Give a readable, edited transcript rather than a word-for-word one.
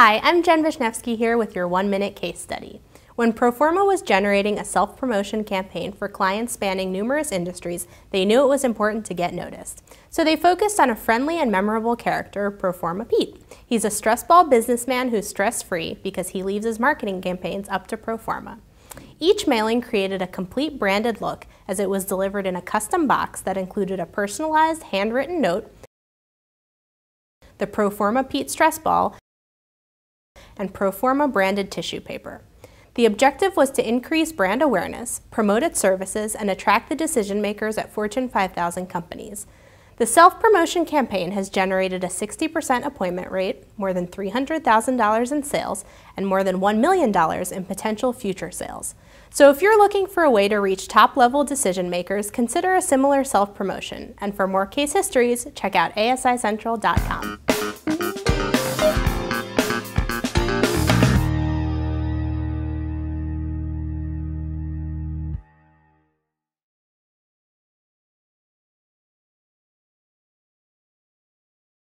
Hi, I'm Jen Vishnevsky here with your 1-minute case study. When Proforma was generating a self-promotion campaign for clients spanning numerous industries, they knew it was important to get noticed. So they focused on a friendly and memorable character, Proforma Pete. He's a stressball businessman who's stress-free because he leaves his marketing campaigns up to Proforma. Each mailing created a complete branded look as it was delivered in a custom box that included a personalized handwritten note, the Proforma Pete stress ball, and Proforma branded tissue paper. The objective was to increase brand awareness, promote its services, and attract the decision makers at Fortune 5000 companies. The self-promotion campaign has generated a 60% appointment rate, more than $300,000 in sales, and more than $1 million in potential future sales. So if you're looking for a way to reach top-level decision makers, consider a similar self-promotion. And for more case histories, check out ASICentral.com.